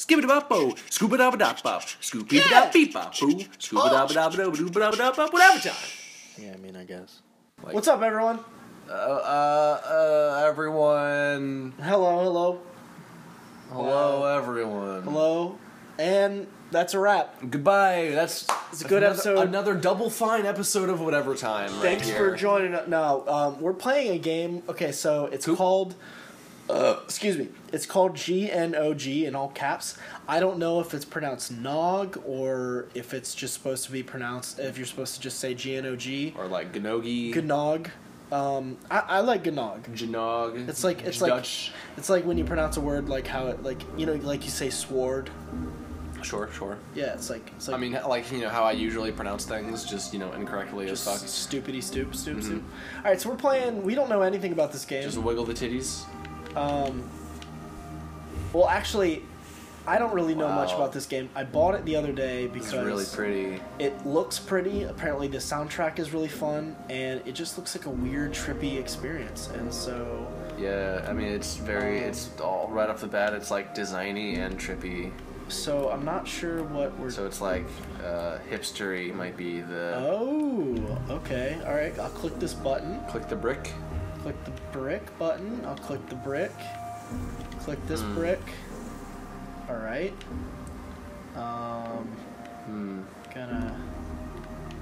Skip it up, oh, scoop it up, scoop it up, beep up, boo, scoop it up, whatever time. Yeah, I mean, I guess. Like, what's up, everyone? Everyone. Hello, hello. Hello, everyone. Hello, and that's a wrap. Goodbye. That's a good episode. Another double fine episode of Whatever Time. Thanks for joining us. No, we're playing a game. Okay, so it's called. Excuse me. It's called GNOG in all caps. I don't know if it's pronounced nog or if it's just supposed to be pronounced. If you're supposed to just say GNOG or like GNOGI. GNOG. I like GNOG. GNOG. It's like when you pronounce a word like how it like you know like you say sword. Sure, sure. Yeah, it's like. I mean, like you know how I usually pronounce things, just you know incorrectly as fuck. Stupidity, stoop. All right, so we're playing. We don't know anything about this game. Just wiggle the titties. Well, actually, I don't really know much about this game. I bought it the other day because it's really pretty. It looks pretty. Apparently, the soundtrack is really fun, and it just looks like a weird, trippy experience. And so, yeah, I mean, it's very. It's all right off the bat. It's like designy and trippy. So I'm not sure what we're. So it's like hipstery might be the. Oh, okay, all right. I'll click this button. Click the brick. Click the brick button. I'll click the brick. Click this brick. All right. Gonna.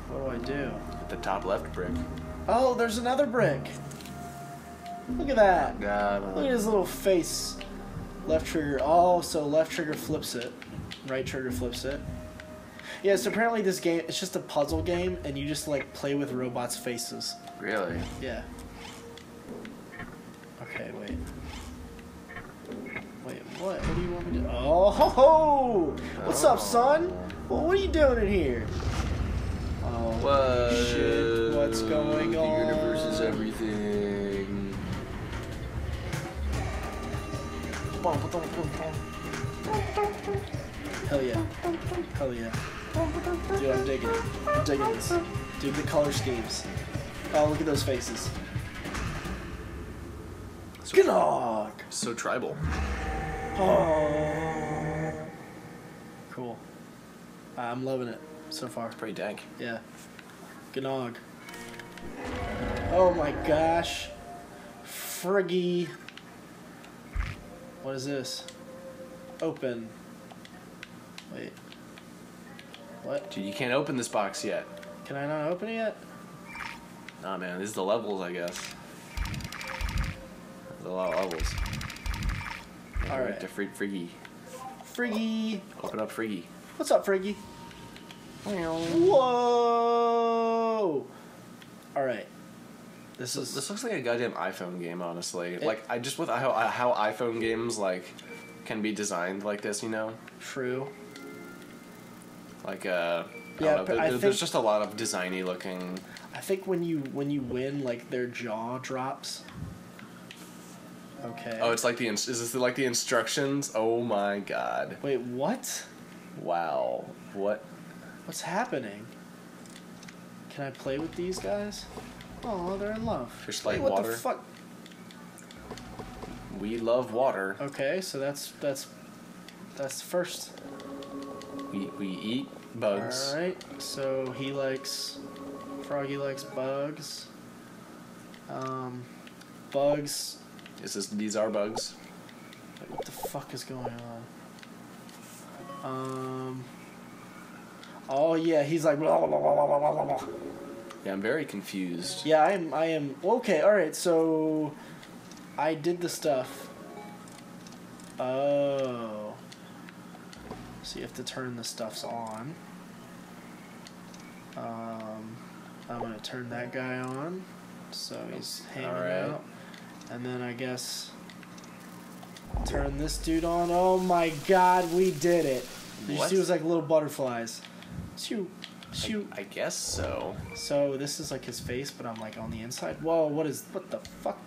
What do I do? Hit the top left brick. Oh, there's another brick. Look at that. Oh, God. Look at his little face. Left trigger. Oh, so left trigger flips it. Right trigger flips it. Yeah, so apparently this game, it's just a puzzle game, and you just like play with robots' faces. Really? Yeah. Okay, wait. Wait, what? What do you want me to do? Oh, ho, ho! What's up, son? Well, what are you doing in here? Oh, whoa, shit. What's going on? The universe is everything. Hell yeah. Hell yeah. Dude, I'm digging it. I'm digging this. Dude, the color schemes. Oh, look at those faces. So GNOG! So tribal. Oh. Cool. I'm loving it so far. It's pretty dank. Yeah. GNOG. Oh my gosh. Friggy. What is this? Open. Wait. What? Dude, you can't open this box yet. Can I not open it yet? Nah, man. These are the levels, I guess. A lot of levels. All right. To Friggy. Friggy. Open up Friggy. What's up, Friggy? Whoa! All right. This looks like a goddamn iPhone game, honestly. Like I just with how iPhone games like can be designed like this, you know? True. Like yeah, there's just a lot of designy looking. I think when you win, like their jaw drops. Okay. Oh, it's like the is this like the instructions? Oh my God. Wait, what? Wow. What? What's happening? Can I play with these guys? Oh, they're in love. Just like water. What the fuck? We love water. Okay, so that's first. We eat bugs. All right. So he likes Froggy likes bugs. Bugs. These are bugs. Wait, what the fuck is going on? Oh yeah, he's like blah, blah, blah, blah, blah, blah. Yeah, I'm very confused. Yeah, I am. Okay, all right. So, I did the stuff. Oh. So you have to turn the stuffs on. I'm gonna turn that guy on. So he's hanging out. And then I guess turn this dude on. Oh my God, we did it! What? You see, it was like little butterflies. Shoot, shoot. I guess so. So this is like his face, but I'm like on the inside. Whoa! What the fuck?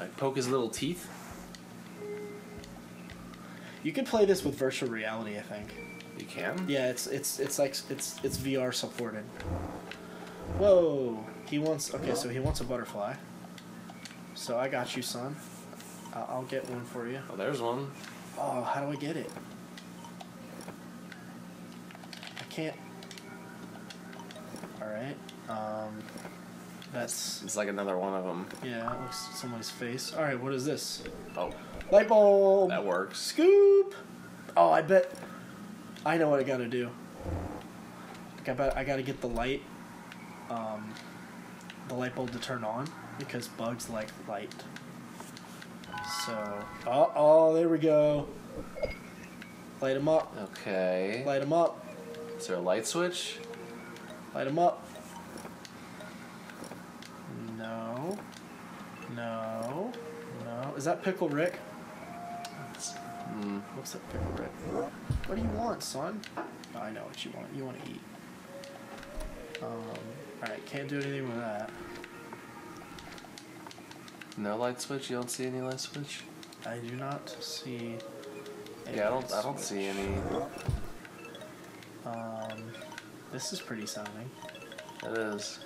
I poke his little teeth. You could play this with virtual reality, I think. You can. Yeah, it's VR supported. Whoa! He wants. Okay, so he wants a butterfly. So I got you, son. I'll get one for you. Oh, there's one. Oh, how do I get it? I can't. Alright. That's... It's like another one of them. Yeah, it looks somebody's face. Alright, what is this? Oh. Light bulb! That works. Scoop! Oh, I bet... I know what I gotta do. Like, I bet I gotta get the light bulb to turn on, because bugs like light. So... Oh, there we go. Light them up. Okay. Light them up. Is there a light switch? Light them up. No. No. No. Is that Pickle Rick? What's that Pickle Rick? What do you want, son? Oh, I know what you want. You want to eat. Alright, can't do anything with that. No light switch? You don't see any light switch? I do not see any. Yeah, I don't see any. This is pretty sounding. It is.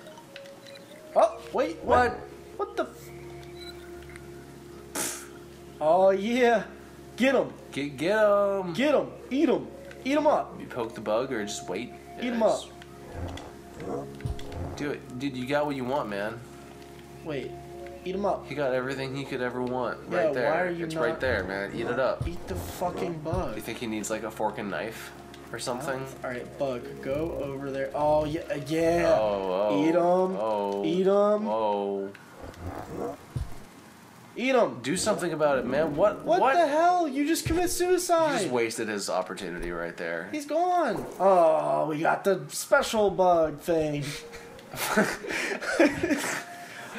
Oh, wait, what? What the f... Oh, yeah. Get him. Get him. Get him. Eat him. Eat him up. You poke the bug or just wait? Eat him up. Do it. Dude, you got what you want, man. Wait. Eat him up. He got everything he could ever want right there. Why are you right there, man. Eat it up. Eat the fucking bug. You think he needs like a fork and knife? Or something. All right, bug, go over there. Oh yeah, yeah. Oh. Eat them. Oh. Eat them. Oh. Eat them. Do something about it, man. What? What the hell? You just commit suicide. He just wasted his opportunity right there. He's gone. Oh, we got the special bug thing.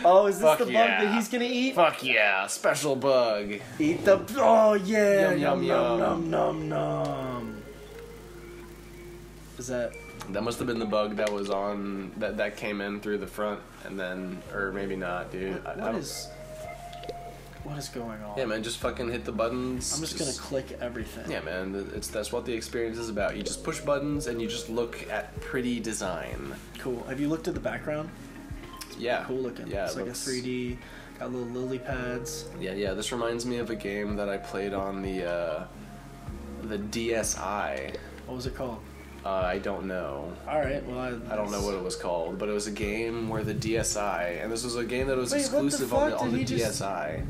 Oh, is this Fuck the bug yeah. that he's gonna eat? Fuck yeah, special bug. Eat the. Oh yeah. Yum yum yum yum yum yum. Is that must have been the bug that was on that came in through the front and then, or maybe not, dude. What is going on? Yeah, man, just fucking hit the buttons. I'm just gonna click everything. Yeah, man, that's what the experience is about. You just push buttons and you just look at pretty design. Cool. Have you looked at the background? Yeah. Cool looking. Yeah, it's like a 3D. Got little lily pads. Yeah. This reminds me of a game that I played on the DSi. What was it called? I don't know. Alright, well... I don't know what it was called, but it was a game where the DSi... And this was a game that was exclusive on the DSi.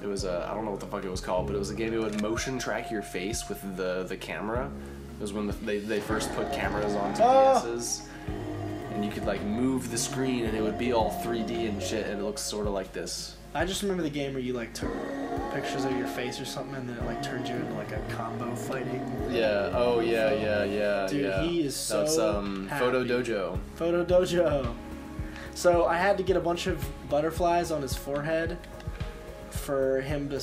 It was a... I don't know what the fuck it was called, but it was a game that would motion track your face with the camera. It was when they first put cameras onto DSs. And you could, like, move the screen, and it would be all 3D and shit, and it looks sort of like this. I just remember the game where you, like, took pictures of your face or something, and then it, like, turned you into, like, a combo fighting. Yeah, oh, yeah. Dude, he is so That's, happy. Photo Dojo. Photo Dojo. So I had to get a bunch of butterflies on his forehead for him to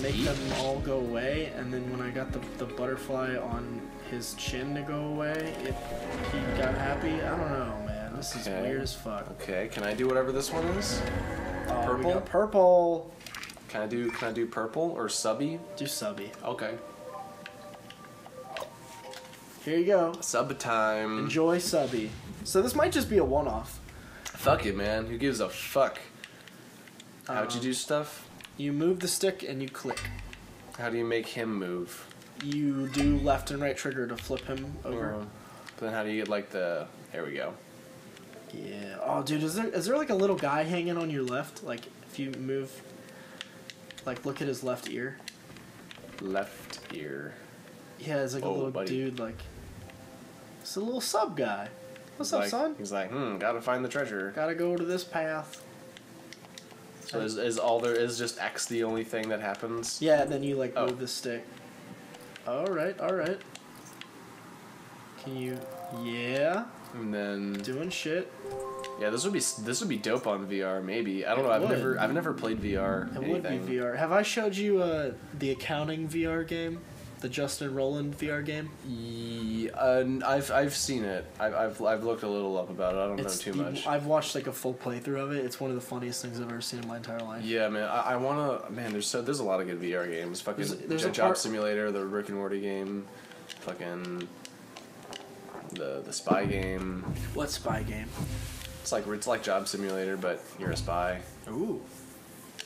make them all go away, and then when I got the butterfly on his chin to go away, he got happy. I don't know, man. This is weird as fuck. Okay, can I do whatever this one is? Purple? We got purple. Can I do purple or subby? Do subby. Okay. Here you go. Sub time. Enjoy subby. So this might just be a one-off. Fuck it, man. Who gives a fuck? How'd you do stuff? You move the stick and you click. How do you make him move? You do left and right trigger to flip him over. But then how do you get like the... There we go. Yeah. Oh, dude, is there like a little guy hanging on your left? Like, if you move, like, look at his left ear. Left ear. Yeah, it's like a little buddy dude, like... It's a little sub guy. What's up, son? He's like, gotta find the treasure. Gotta go to this path. So is all there is just X the only thing that happens? Yeah, then you, like, move the stick. Alright. Can you... Yeah... And then doing shit. Yeah, this would be dope on VR. Maybe I don't know. I've never played VR. It would be VR. Have I showed you the accounting VR game, the Justin Roiland VR game? Yeah, I've seen it. I've looked a little up about it. I don't know too much. I've watched like a full playthrough of it. It's one of the funniest things I've ever seen in my entire life. Yeah, man. I wanna. Man, there's a lot of good VR games. Fucking there's Job Simulator, the Rick and Morty game, fucking. The spy game. What spy game? It's like Job Simulator, but you're a spy. Ooh.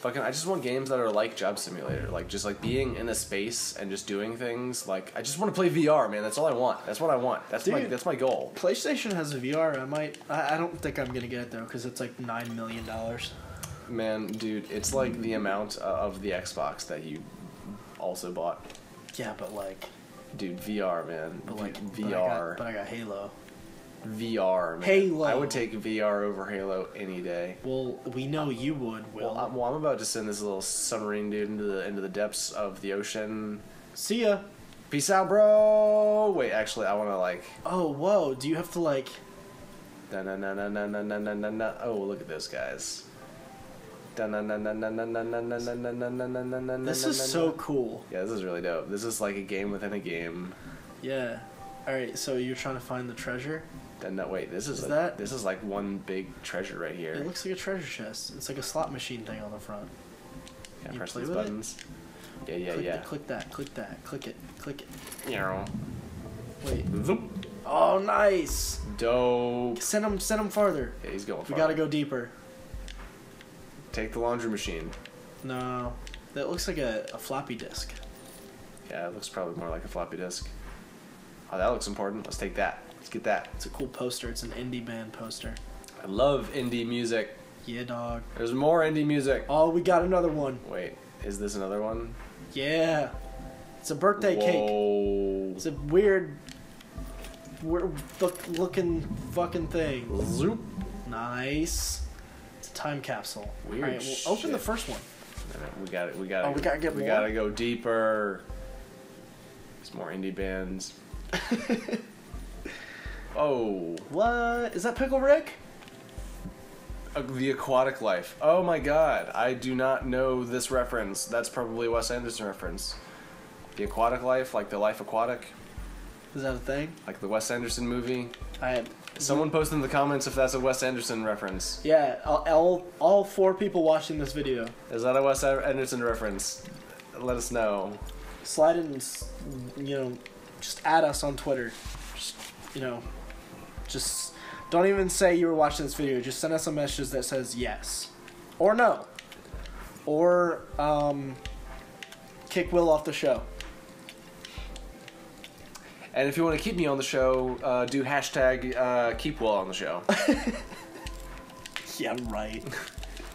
fucking, I just want games that are like Job Simulator, like just like being in a space and just doing things. Like I just want to play VR, man. That's all I want. That's what I want. That's that's my goal. PlayStation has a VR. I don't think I'm gonna get it though because it's like $9 million. Man, dude, it's like the amount of the Xbox that you also bought. Yeah, but like, dude, VR, man. But like VR. But I got Halo. VR, man. Halo. I would take VR over Halo any day. Well, we know you would, Will. Well, I'm about to send this little submarine dude into the depths of the ocean. See ya. Peace out, bro. Wait, actually, I want to like. Oh, whoa! Do you have to like? Na na na na na na na na na. Oh, look at those guys. This is so cool. Yeah, this is really dope. This is like a game within a game. Yeah. All right, so you're trying to find the treasure? No, wait. This is like one big treasure right here. It looks like a treasure chest. It's like a slot machine thing on the front. Yeah, press these buttons. Yeah, yeah, yeah. Click that. Click that. Click it. Click it. Yeah. Wait. Oh, nice. Dope. Send him farther. Yeah, he's going farther. We gotta go deeper. Take the laundry machine. No, that looks like a floppy disk. Yeah, it looks probably more like a floppy disk. Oh, that looks important. Let's take that. Let's get that. It's a cool poster. It's an indie band poster. I love indie music. Yeah, dog. There's more indie music. Oh, we got another one. Wait, is this another one? Yeah. It's a birthday cake. It's a weird looking fucking thing. Zoop. Nice. It's a time capsule. Weird. All right, well, open the first one. We got it. Oh, we gotta get more. We gotta go deeper. There's more indie bands. Oh, what is that? Pickle Rick? The Aquatic Life. Oh my god, I do not know this reference. That's probably a Wes Anderson reference. The Aquatic Life, like the life aquatic. Is that a thing? Like the Wes Anderson movie. Someone post in the comments if that's a Wes Anderson reference. Yeah, all four people watching this video. Is that a Wes Anderson reference? Let us know. Slide in, you know. Just add us on Twitter. Just don't even say you were watching this video. Just send us a message that says yes. Or no. Or kick Will off the show. And if you want to keep me on the show, do hashtag keep Will on the show. Yeah, right.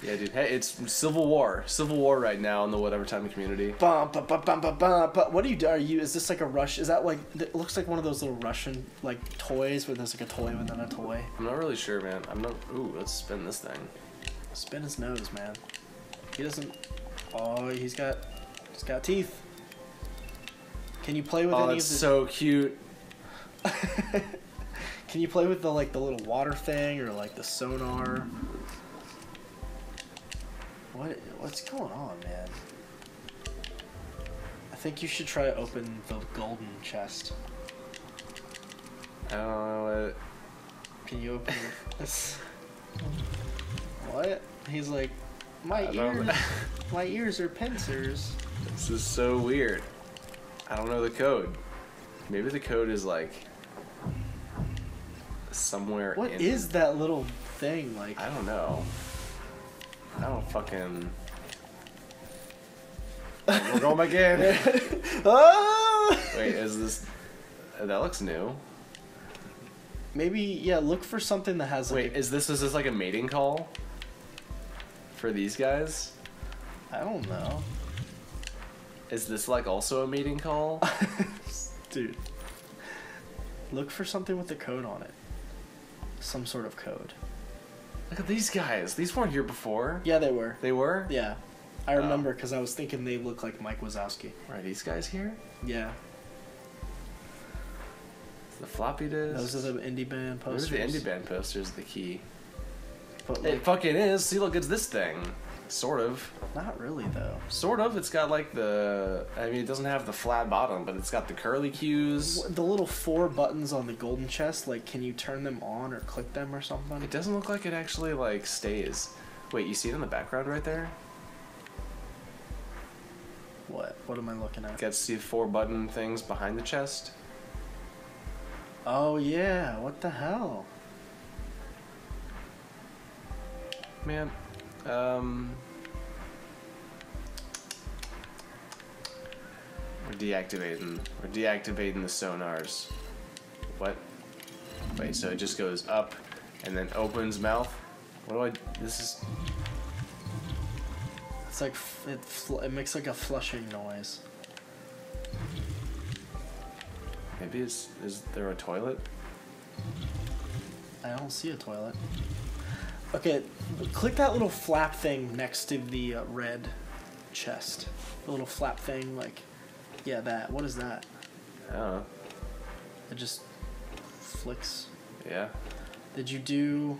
Yeah, dude. Hey, it's Civil War. Civil War right now in the Whatever Time community. What do you do? Is this like a rush? Is that like... It looks like one of those little Russian, like, toys where there's like a toy within a toy. I'm not really sure, man. I'm not... Ooh, let's spin this thing. Spin his nose, man. He doesn't... Oh, He's got teeth. Can you play with any of the... Oh, that's so cute. Can you play with the, like, the little water thing or, like, the sonar... What's going on, man? I think you should try to open the golden chest. I don't know what... Can you open this? What? He's like, my ears are pincers. This is so weird. I don't know the code. Maybe the code is like... Somewhere in... What is that little thing like? I don't know. I don't fucking... We're going back in. Oh! Wait, is this... That looks new. Maybe, yeah, look for something that has... Like, wait, is this like a mating call? For these guys? I don't know. Is this like also a mating call? Dude. Look for something with a code on it. Some sort of code. Look at these guys. These weren't here before. Yeah, they were. They were? Yeah. I remember because I was thinking they looked like Mike Wazowski. Are these guys here? Yeah. It's the floppy disk. Those are the indie band posters. Maybe the indie band posters the key. But like, it fucking is. See, look, it's this thing. Sort of. Not really, though. Sort of. It's got like the... I mean, it doesn't have the flat bottom, but it's got the curly cues. The little four buttons on the golden chest, like, can you turn them on or click them or something? It doesn't look like it actually, like, stays. Wait, you see it in the background right there? What? What am I looking at? You got to see four button things behind the chest. Oh, yeah. What the hell? Man... We're deactivating. We're deactivating the sonars. What? Wait, so it just goes up and then opens mouth? What do I... This is... It's like... It makes like a flushing noise. Maybe it's... Is there a toilet? I don't see a toilet. Okay, click that little flap thing next to the red chest. The little flap thing, like... Yeah, that. What is that? I don't know. It just... flicks. Yeah. Did you do...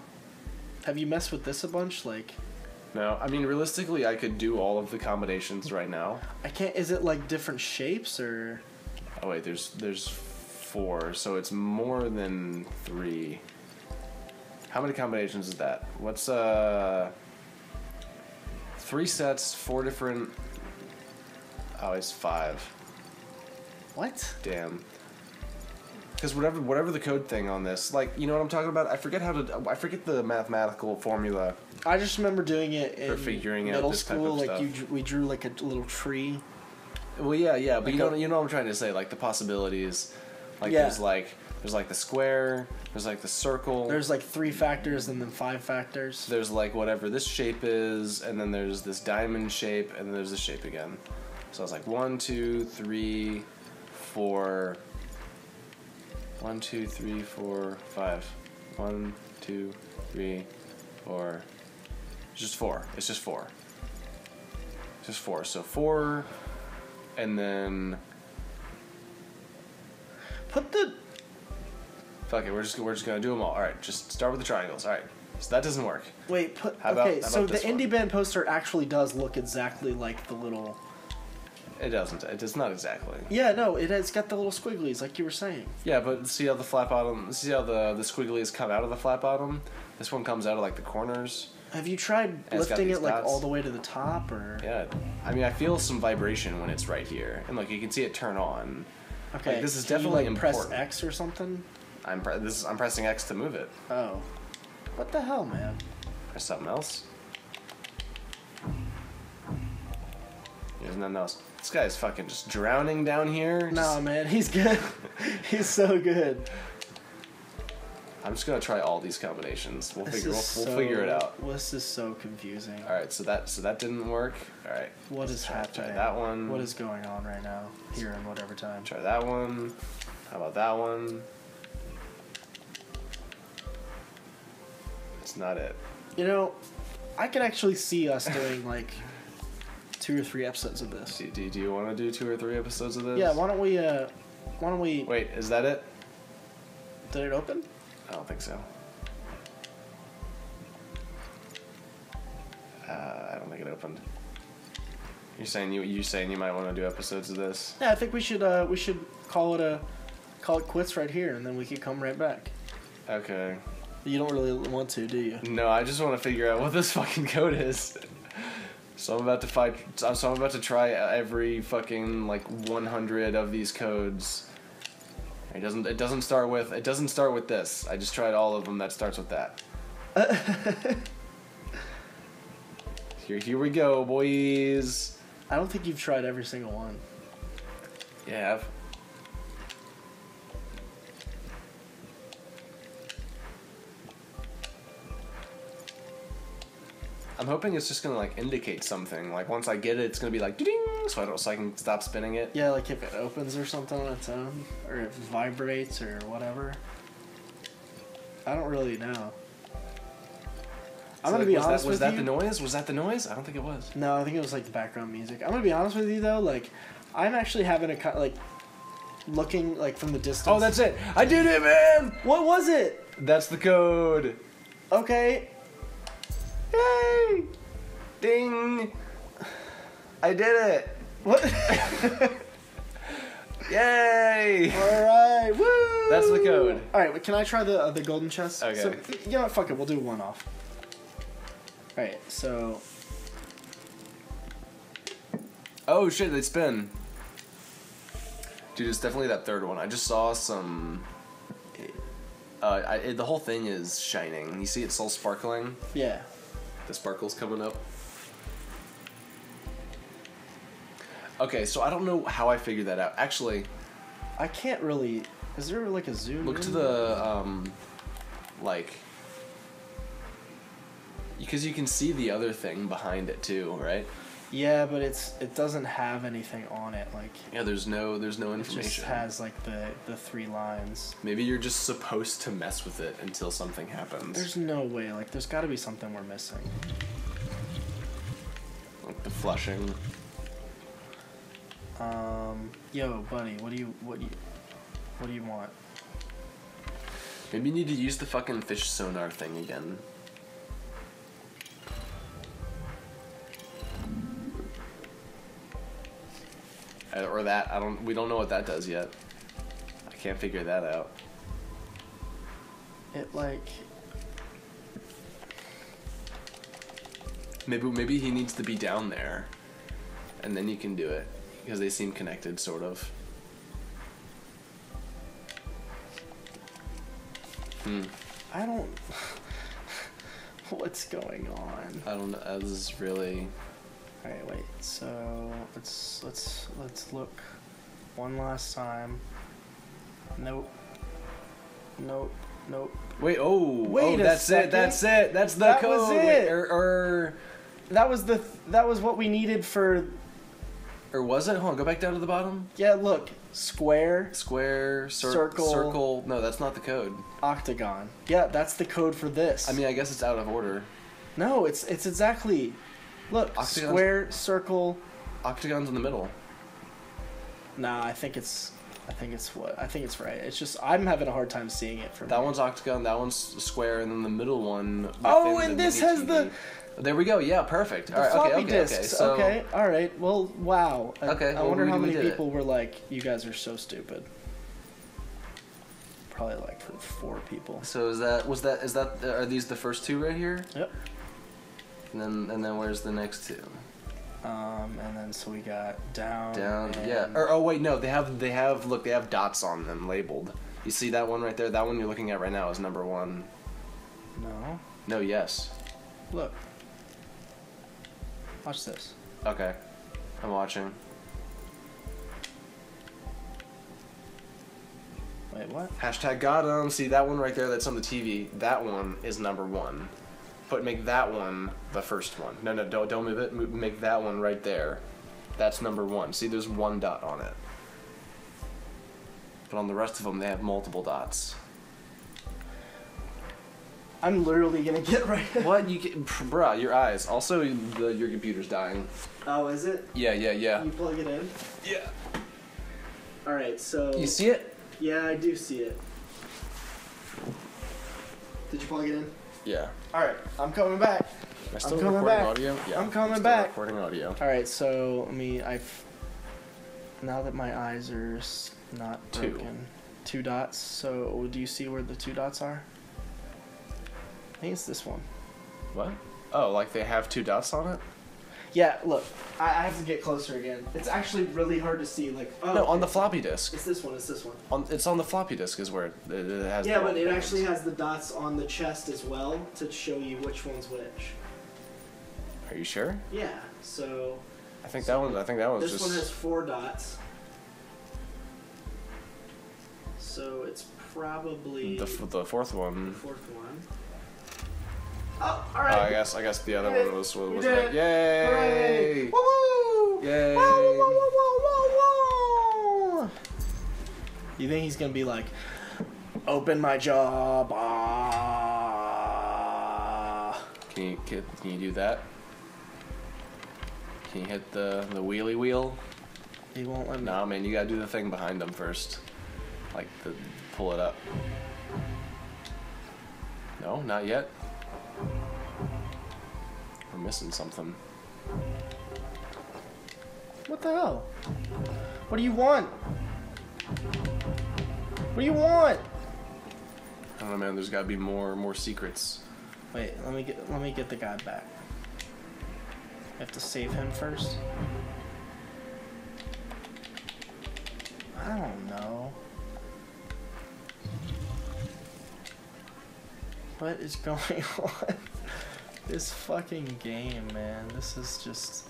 Have you messed with this a bunch? Like... No, I mean, realistically, I could do all of the combinations right now. I can't... Is it, like, different shapes, or... Oh, wait, there's four, so it's more than three. How many combinations is that? What's, Three sets, four different... Oh, it's five. What? Damn. Because whatever the code thing on this, like, you know what I'm talking about? I forget the mathematical formula. I just remember doing it in middle school. Like we drew like a little tree. Well, yeah, but you know what I'm trying to say. Like the possibilities. Like yeah. there's like the square. There's like the circle. There's like three factors and then five factors. There's like whatever this shape is, and then there's this diamond shape, and then there's this shape again. So I was like 1, 2, 3, 4. 1, 2, 3, 4, 5. 1, 2, 3, 4. It's just four. It's just four. It's just four. So four, and then put the. Fuck it. We're just gonna do them all. All right. Just start with the triangles. All right. So that doesn't work. Wait. Put. How about, okay. How so about the indie band poster actually does look exactly like the little. It doesn't. It does not exactly. Yeah, no. It's got the little squigglies, like you were saying. Yeah, but see how the flat bottom... See how the squigglies come out of the flat bottom? This one comes out of, like, the corners. Have you tried lifting it, like, dots all the way to the top, or...? Yeah. I mean, I feel some vibration when it's right here. And, look, you can see it turn on. Okay. Like, this is definitely important. Press X or something? I'm pressing X to move it. Oh. What the hell, man? Press something else. There's nothing else. This guy's fucking just drowning down here. Nah, man, he's good. He's so good. I'm just gonna try all these combinations. We'll figure it out. This is so confusing. All right, so that didn't work. All right. What is happening? Try that one. What is going on right now here in Whatever Time? Try that one. How about that one? That's not it. You know, I can actually see us doing like. 2 or 3 episodes of this. Do you want to do 2 or 3 episodes of this? Yeah, why don't we... Wait, is that it? Did it open? I don't think so. I don't think it opened. You're saying you might want to do episodes of this? Yeah, I think we should call it quits right here, and then we can come right back. Okay. You don't really want to, do you? No, I just want to figure out what this fucking code is. So I'm about to try every fucking like 100 of these codes. It doesn't start with this. I just tried all of them that starts with that. Here we go, boys. I don't think you've tried every single one. Yeah. I'm hoping it's just gonna like indicate something. Like once I get it, it's gonna be like ding, so I can stop spinning it. Yeah, like if it opens or something on its own, or it vibrates or whatever. I don't really know. I'm gonna be honest with you. Was that the noise? Was that the noise? I don't think it was. No, I think it was like the background music. I'm gonna be honest with you though. Like, I'm actually having a like looking like from the distance. Oh, that's it! I did it, man! What was it? That's the code. Okay. Yay! Ding! I did it! What? Yay! Alright, woo! That's the code. Alright, can I try the golden chest? Okay. So, you know what, fuck it, we'll do one off. Alright, so... Oh shit, they spin. Dude, it's definitely that third one. I just saw some... the whole thing is shining. You see it's all sparkling? Yeah. The sparkle's coming up. Okay, so I don't know how I figured that out. Actually, I can't really... Is there like a zoom? Look to the, like... Because you can see the other thing behind it too, right? Yeah, but it doesn't have anything on it, like... Yeah, there's no information. It just has, like, the three lines. Maybe you're just supposed to mess with it until something happens. There's no way. Like, there's got to be something we're missing. Like the flushing. Yo, buddy, what do you want? Maybe you need to use the fucking fish sonar thing again. Or that, we don't know what that does yet. I can't figure that out. It like... Maybe he needs to be down there. And then you can do it. Because they seem connected, sort of. I don't... What's going on? I don't know, this is really... Alright, wait, so let's look one last time. Nope. Nope. Nope. Wait, wait, that's second. It, that's it, that's the that code. Was it. That was that was what we needed for... Or was it? Hold on, go back down to the bottom. Yeah, look. Square, circle. Circle, no, that's not the code. Octagon. Yeah, that's the code for this. I mean, I guess it's out of order. No, it's exactly... Look, octagon's, square, circle, octagon's in the middle. Nah, I think it's right. It's just I'm having a hard time seeing it for me. That one's octagon, that one's square, and then the middle one. Oh, and this has the. There we go. Yeah, perfect. The all right, floppy disks. Okay. So, okay. All right. Well, wow. Okay. I wonder how many people were like, "You guys are so stupid." Probably like for 4 people. So are these the first 2 right here? Yep. And then where's the next 2? And then so we got down. Yeah. Or wait, no, they have dots on them labeled. You see that one right there? That one you're looking at right now is number 1. No. No. Yes. Look. Watch this. Okay. I'm watching. Wait, what? Hashtag got 'em. See that one right there? That's on the TV. That one is number 1. But make that one the first one. No, don't move it. Make that one right there. That's number 1. See, there's 1 dot on it. But on the rest of them, they have multiple dots. I'm literally gonna get right. What you get, bruh? Your eyes. Also, your computer's dying. Oh, is it? Yeah. You plug it in. Yeah. All right, so. You see it? Yeah, I do see it. Did you plug it in? Yeah. All right, I'm coming back. Am I still recording audio? Yeah, I'm coming back. Recording audio. All right, so I mean, now that my eyes are not broken, 2 dots. So do you see where the 2 dots are? I think it's this one. What? Oh, like they have 2 dots on it? Yeah. Look, I have to get closer again. It's actually really hard to see. Like, oh, no, on the floppy disk. It's this one. It's on the floppy disk is where it has. Yeah, but it actually has the dots on the chest as well to show you which one's which. Are you sure? Yeah. So. I think that one's just. This one has 4 dots. So it's probably. The 4th one. The 4th one. Oh, all right. I guess the other one was like, yay! Woo! Woo! Yay! Whoa, whoa, whoa, whoa, whoa, whoa! You think he's gonna be like, open my jaw? Ah. Can you do that? Can you hit the wheelie wheel? He won't let me. Nah, man, you gotta do the thing behind him first, like pull it up. No, not yet. We're missing something. What the hell? What do you want? What do you want? I don't know, man. There's got to be more secrets. Wait, let me get the guy back. I have to save him first. I don't know. What is going on? This fucking game, man. This is just...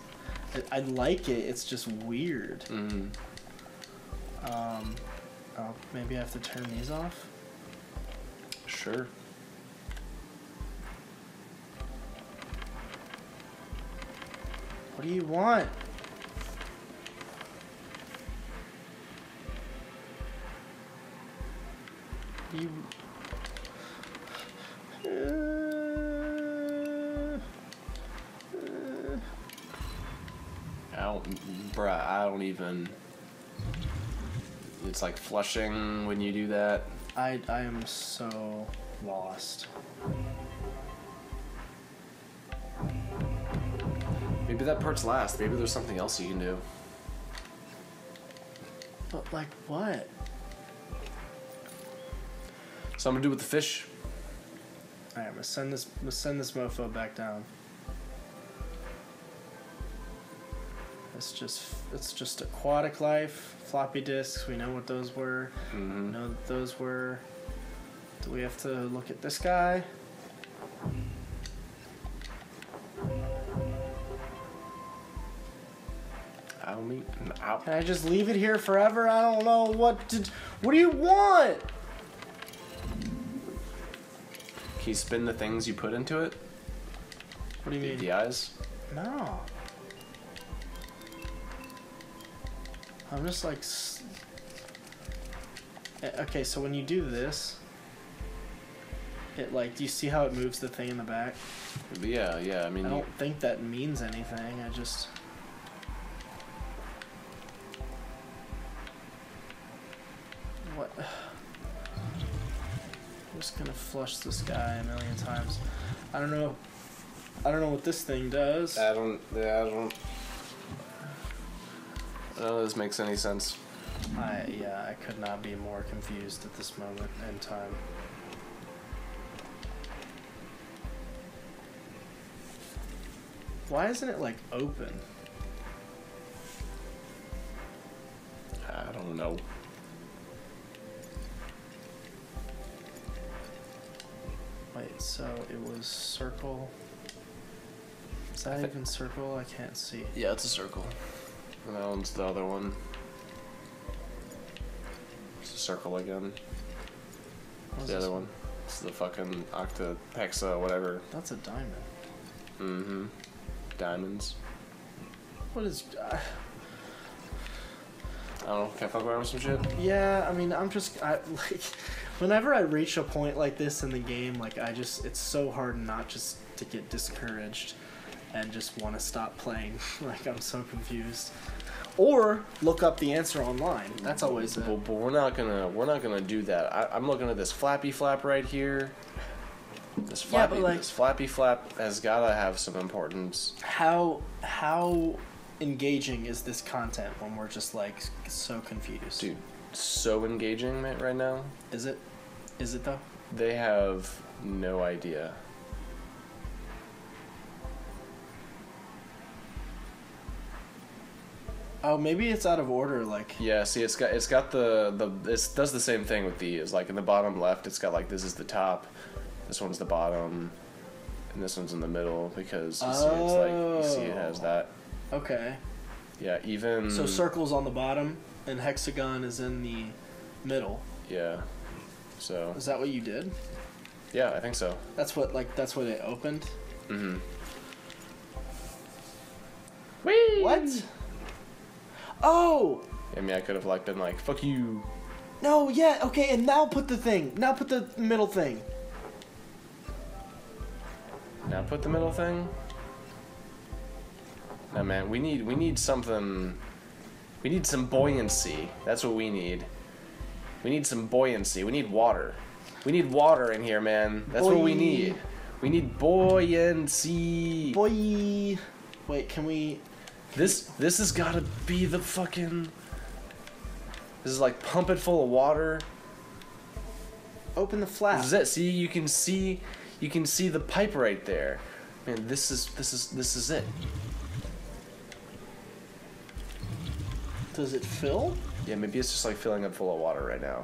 I like it. It's just weird. Mm-hmm. Oh, maybe I have to turn these off. Sure. What do you want? You. Bruh, I don't even. It's like flushing when you do that. I am so lost. Maybe that part's last. Maybe there's something else you can do. But like what? Something to do with the fish. All right, I'm gonna send this. Let's send this mofo back down. It's just aquatic life, floppy disks. We know what those were. Mm-hmm. We know that those were. Do we have to look at this guy? I don't need. Can I just leave it here forever? I don't know what to. What do you want? Can you spin the things you put into it? What do you mean? The eyes? No. I'm just like... Okay, so when you do this, it like, do you see how it moves the thing in the back? Yeah, yeah, I mean... I don't think that means anything, I just... What? I'm just gonna flush this guy a million times. I don't know what this thing does. None of this makes any sense. I could not be more confused at this moment in time. Why isn't it like open? I don't know. Wait, so it was circle. Is that even circle? I can't see. Yeah, it's a circle. And that one's the other one. It's a circle again. What's the other one? It's the fucking octa, hexa, whatever. That's a diamond. Mm-hmm. Diamonds. What is... I don't know. Can I fuck around with some shit? Yeah, I mean, I'm just... like, whenever I reach a point like this in the game, like, I just... It's so hard not just to get discouraged. And just want to stop playing. Like, I'm so confused. Or look up the answer online. That's always it. But we're not gonna do that. I'm looking at this flappy flap right here. This flappy, yeah, but like, this flappy flap has gotta have some importance. How engaging is this content when we're just like so confused? Dude, so engaging right now. Is it? Is it though? They have no idea. Oh, maybe it's out of order, like... Yeah, see, it's got it does the same thing with these. Like, in the bottom left, it's got, like, this is the top, this one's the bottom, and this one's in the middle, because you see it has that. Okay. Yeah, even... So circle's on the bottom, and hexagon is in the middle. Yeah, so... Is that what you did? Yeah, I think so. That's what it opened? Mm-hmm. Whee! What? Oh! I mean, I could have, like, been like, fuck you. No, yeah, okay, and now put the thing. Now put the middle thing. Now put the middle thing? No, man, we need something... We need some buoyancy. That's what we need. We need some buoyancy. We need water. We need water in here, man. That's what we need. We need buoyancy. Boy. Wait, can we... This has got to be the fucking... This is like pump it full of water. Open the flap. This is it. See, you can see the pipe right there. Man, this is it. Does it fill? Yeah, maybe it's just like filling up full of water right now.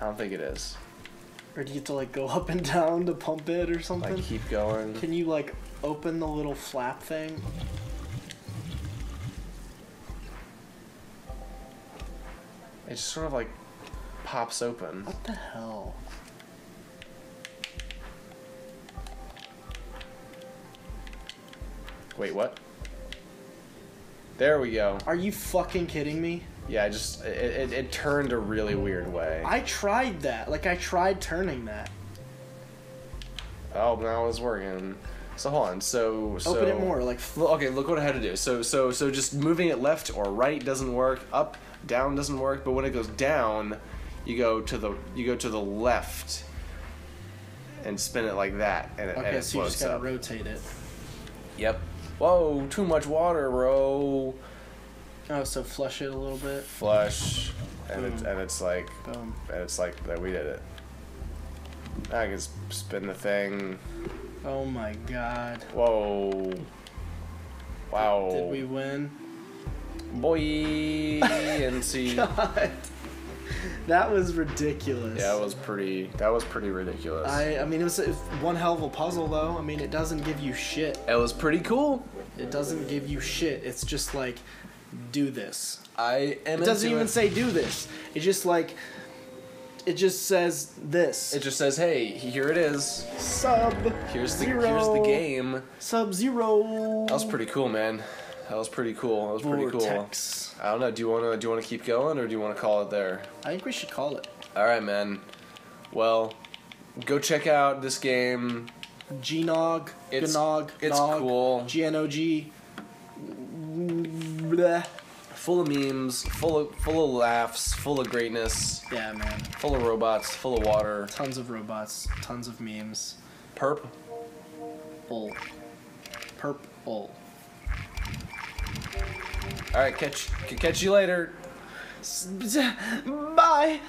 I don't think it is. Or do you have to like go up and down to pump it or something? Like keep going. Can you like open the little flap thing? It just sort of like pops open. What the hell? Wait, what? There we go. Are you fucking kidding me? Yeah, I just it turned a really weird way. I tried that. Like, I tried turning that. Oh, now it's working. So hold on. So open it more. Like, okay, look what I had to do. So just moving it left or right doesn't work. Up, down doesn't work. But when it goes down, you go to the left and spin it like that, and it, okay, and it so floats you just gotta up. Rotate it. Yep. Whoa, too much water, bro. Oh, so flush it a little bit. Flush, and boom. it's like, boom. And it's like that. We did it. I can spin the thing. Oh my god. Whoa. Wow. Did we win? Boy, and see. God. That was ridiculous. Yeah, it was pretty. That was pretty ridiculous. I mean, it was one hell of a puzzle, though. I mean, it doesn't give you shit. It was pretty cool. It doesn't give you shit. It's just like, do this. It doesn't even say do this. It just like, it just says this. It just says, hey, here it is. Here's the game. Sub-Zero. That was pretty cool, man. That was pretty cool. That was pretty Vortex. Cool. I don't know. Do you wanna keep going, or do you wanna call it there? I think we should call it. All right, man. Well, go check out this game. GNOG. It's cool. GNOG. Bleh. Full of memes, full of laughs, full of greatness. Yeah, man. Full of robots, full of water. Tons of robots. Tons of memes. Purple. Purple. All right, catch you later. Bye.